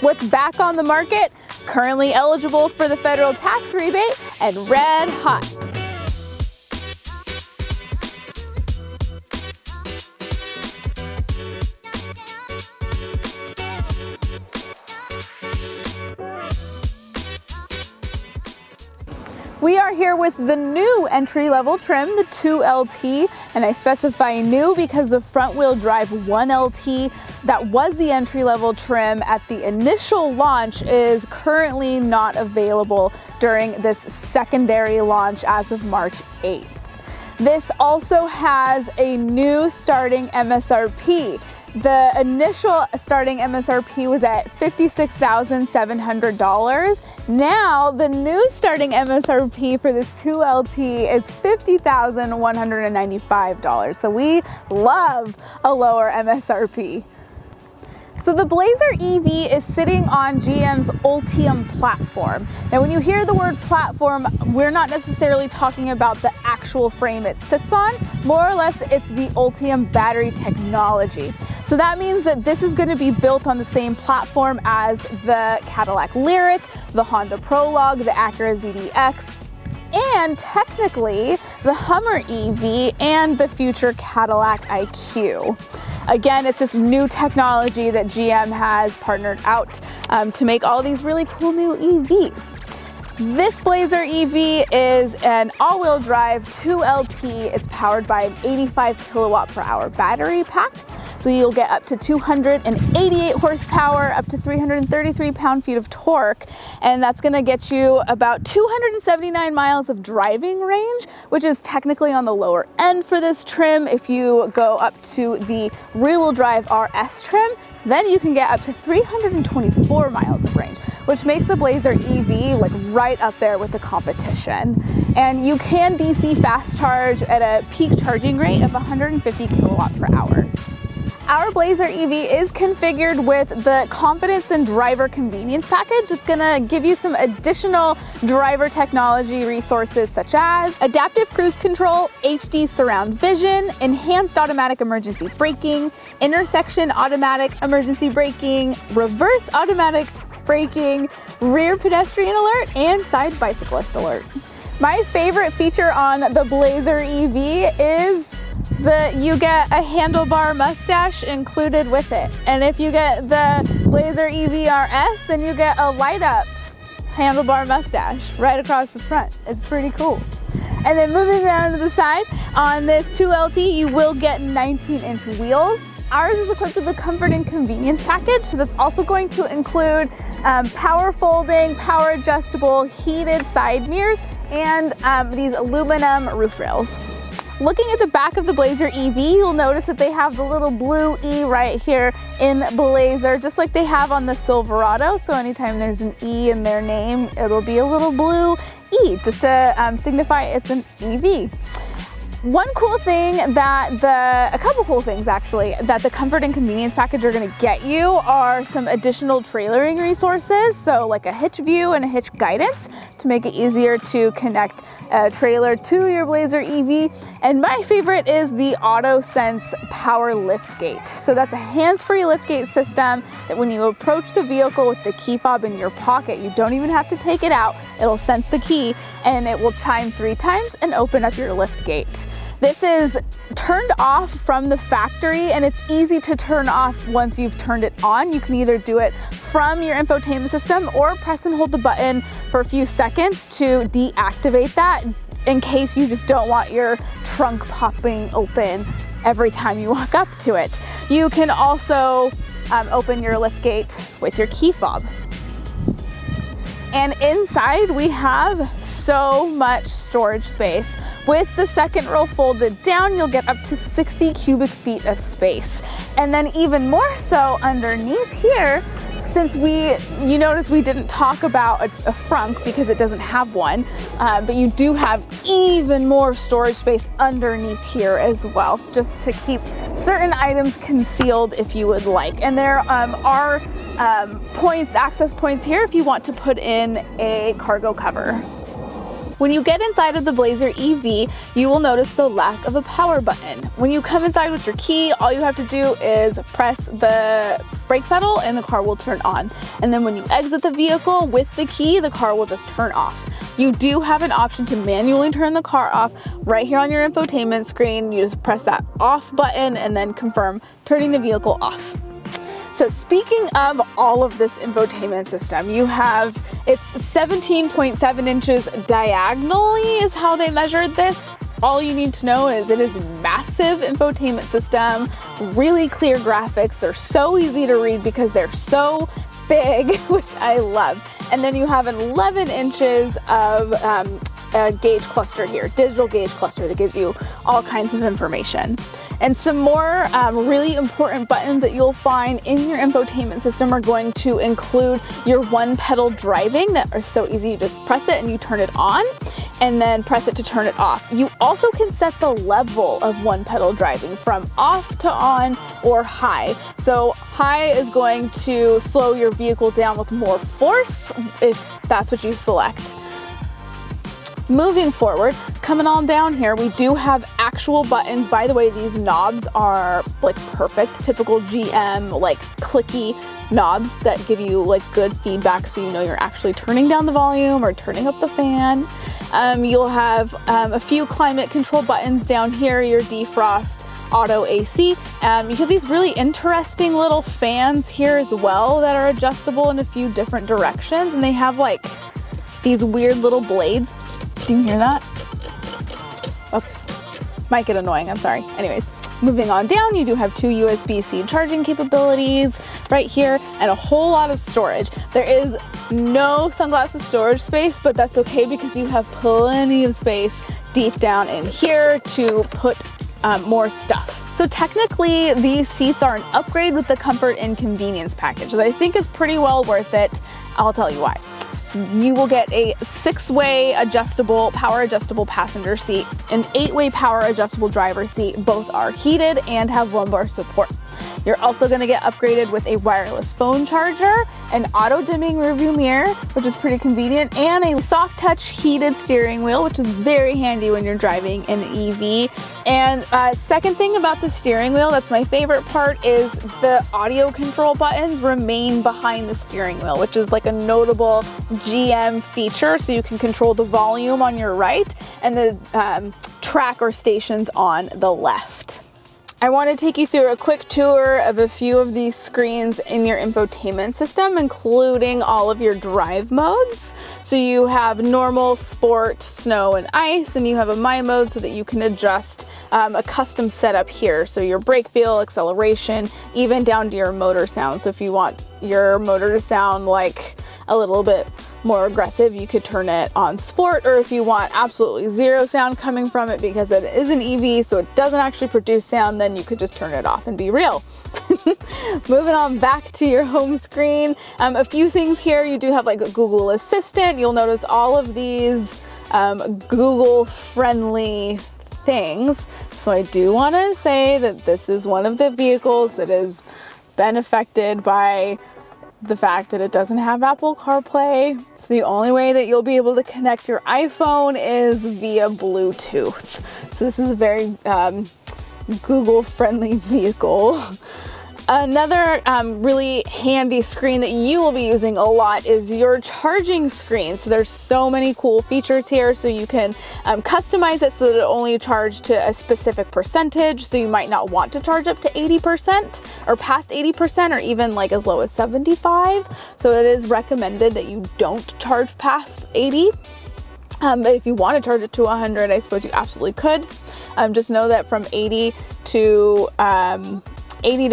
What's back on the market, currently eligible for the federal tax rebate, and red hot. We are here with the new entry-level trim, the 2LT, and I specify new because the front-wheel drive 1LT that was the entry-level trim at the initial launch is currently not available during this secondary launch as of March 8th. This also has a new starting MSRP. The initial starting MSRP was at $56,700. Now the new starting MSRP for this 2LT is $50,195. So we love a lower MSRP. So the Blazer EV is sitting on GM's Ultium platform. Now when you hear the word platform, we're not necessarily talking about the actual frame it sits on. More or less, it's the Ultium battery technology. So that means that this is going to be built on the same platform as the Cadillac Lyriq, the Honda Prologue, the Acura ZDX, and technically the Hummer EV and the future Cadillac IQ. Again, it's just new technology that GM has partnered out to make all these really cool new EVs. This Blazer EV is an all-wheel drive 2LT. It's powered by an 85 kilowatt per hour battery pack. So you'll get up to 288 horsepower, up to 333 pound-feet of torque, and that's gonna get you about 279 miles of driving range, which is technically on the lower end for this trim. If you go up to the rear-wheel drive RS trim, then you can get up to 324 miles of range, which makes the Blazer EV like right up there with the competition. And you can DC fast charge at a peak charging rate of 150 kilowatt per hour. Our Blazer EV is configured with the Confidence and Driver Convenience Package. It's gonna give you some additional driver technology resources such as adaptive cruise control, HD surround vision, enhanced automatic emergency braking, intersection automatic emergency braking, reverse automatic braking, rear pedestrian alert, and side bicyclist alert. My favorite feature on the Blazer EV is you get a handlebar mustache included with it. And if you get the Blazer EV RS, then you get a light up handlebar mustache right across the front. It's pretty cool. And then moving down to the side, on this 2LT, you will get 19-inch wheels. Ours is equipped with the Comfort and Convenience Package, so that's also going to include power folding, power adjustable, heated side mirrors, and these aluminum roof rails. Looking at the back of the Blazer EV, you'll notice that they have the little blue E right here in Blazer, just like they have on the Silverado. So anytime there's an E in their name, it'll be a little blue E just to signify it's an EV. One cool thing that a couple cool things actually, that the Comfort and Convenience Package are gonna get you are some additional trailering resources. So like a hitch view and a hitch guidance to make it easier to connect a trailer to your Blazer EV. And my favorite is the AutoSense power lift gate. So that's a hands-free lift gate system that when you approach the vehicle with the key fob in your pocket, you don't even have to take it out. It'll sense the key and it will chime 3 times and open up your lift gate. This is turned off from the factory and it's easy to turn off once you've turned it on. You can either do it from your infotainment system or press and hold the button for a few seconds to deactivate that in case you just don't want your trunk popping open every time you walk up to it. You can also open your lift gate with your key fob. And inside we have so much storage space. With the second row folded down, you'll get up to 60 cubic feet of space. And then even more so underneath here, since you notice we didn't talk about a frunk because it doesn't have one, but you do have even more storage space underneath here as well, just to keep certain items concealed if you would like. And there are access points here if you want to put in a cargo cover. When you get inside of the Blazer EV, you will notice the lack of a power button. When you come inside with your key, all you have to do is press the brake pedal and the car will turn on. And then when you exit the vehicle with the key, the car will just turn off. You do have an option to manually turn the car off right here on your infotainment screen. You just press that off button and then confirm turning the vehicle off. So speaking of all of this infotainment system, you have, it's 17.7 inches diagonally is how they measured this. All you need to know is it is a massive infotainment system, really clear graphics. They're so easy to read because they're so big, which I love. And then you have 11 inches of a gauge cluster here, digital gauge cluster that gives you all kinds of information. And some more really important buttons that you'll find in your infotainment system are going to include your one pedal driving that are so easy. You just press it and you turn it on, and then press it to turn it off. You also can set the level of one pedal driving from off to on or high. So high is going to slow your vehicle down with more force if that's what you select. Moving forward, coming on down here, we do have actual buttons. By the way, these knobs are like perfect, typical GM, like clicky knobs that give you like good feedback so you know you're actually turning down the volume or turning up the fan. You'll have a few climate control buttons down here, your defrost, auto AC. You have these really interesting little fans here as well that are adjustable in a few different directions, and they have like these weird little blades. Do you hear that? That might get annoying, I'm sorry. Anyways, moving on down, you do have two USB-C charging capabilities right here and a whole lot of storage. There is no sunglasses storage space, but that's okay because you have plenty of space deep down in here to put more stuff. So technically, these seats are an upgrade with the comfort and convenience package that I think is pretty well worth it. I'll tell you why. You will get a 6-way adjustable, power adjustable passenger seat, an 8-way power adjustable driver seat. Both are heated and have lumbar support. You're also gonna get upgraded with a wireless phone charger, an auto dimming rearview mirror, which is pretty convenient, and a soft touch heated steering wheel, which is very handy when you're driving an EV. And second thing about the steering wheel, that's my favorite part, is the audio control buttons remain behind the steering wheel, which is like a notable GM feature. So you can control the volume on your right and the track or stations on the left. I want to take you through a quick tour of a few of these screens in your infotainment system, including all of your drive modes. So you have normal, sport, snow, and ice, and you have a my mode so that you can adjust a custom setup here. So your brake feel, acceleration, even down to your motor sound. So if you want your motor to sound like a little bit more aggressive, you could turn it on sport, or if you want absolutely zero sound coming from it because it is an EV, so it doesn't actually produce sound, then you could just turn it off and be real. Moving on back to your home screen, a few things here. You do have like a Google Assistant. You'll notice all of these Google friendly things. So I do want to say that this is one of the vehicles that has been affected by the fact that it doesn't have Apple CarPlay. So the only way that you'll be able to connect your iPhone is via Bluetooth. So this is a very Google-friendly vehicle. Another really handy screen that you will be using a lot is your charging screen. So there's so many cool features here. So you can customize it so that it only charges to a specific percentage. So you might not want to charge up to 80% or past 80% or even like as low as 75. So it is recommended that you don't charge past 80. But if you want to charge it to 100, I suppose you absolutely could. Just know that from 80 to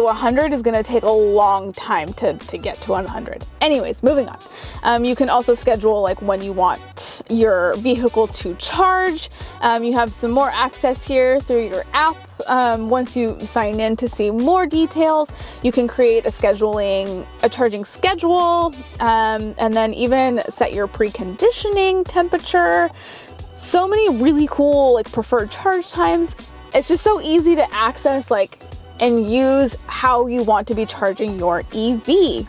100 is gonna take a long time to get to 100. Anyways, moving on. You can also schedule like when you want your vehicle to charge. You have some more access here through your app. Once you sign in to see more details, you can create a charging schedule, and then even set your preconditioning temperature. So many really cool like preferred charge times. It's just so easy to access like and use how you want to be charging your EV.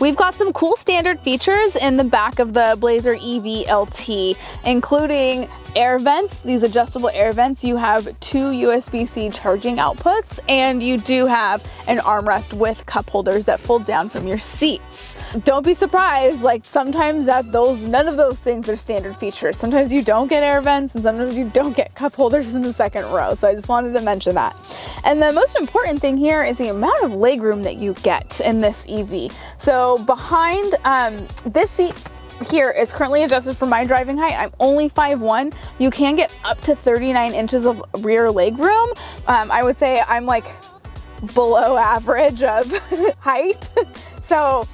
We've got some cool standard features in the back of the Blazer EV LT, including air vents, these adjustable air vents. You have two USB-C charging outputs, and you do have an armrest with cup holders that fold down from your seats. Don't be surprised, like sometimes that none of those things are standard features. Sometimes you don't get air vents and sometimes you don't get cup holders in the second row. So I just wanted to mention that. And the most important thing here is the amount of legroom that you get in this EV. So behind this seat here is currently adjusted for my driving height. I'm only 5'1". You can get up to 39 inches of rear legroom. I would say I'm like below average of height. So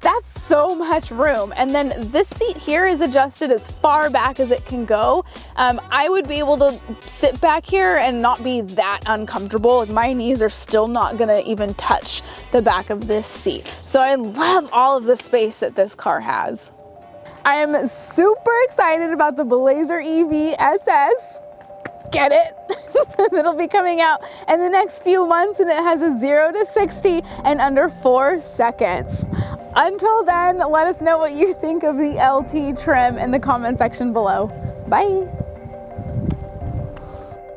that's so much room. And then this seat here is adjusted as far back as it can go. I would be able to sit back here and not be that uncomfortable. Like my knees are still not gonna even touch the back of this seat. So I love all of the space that this car has. I am super excited about the Blazer EV SS. Get it? It'll be coming out in the next few months, and it has a 0 to 60 in under 4 seconds. Until then, let us know what you think of the LT trim in the comment section below. Bye.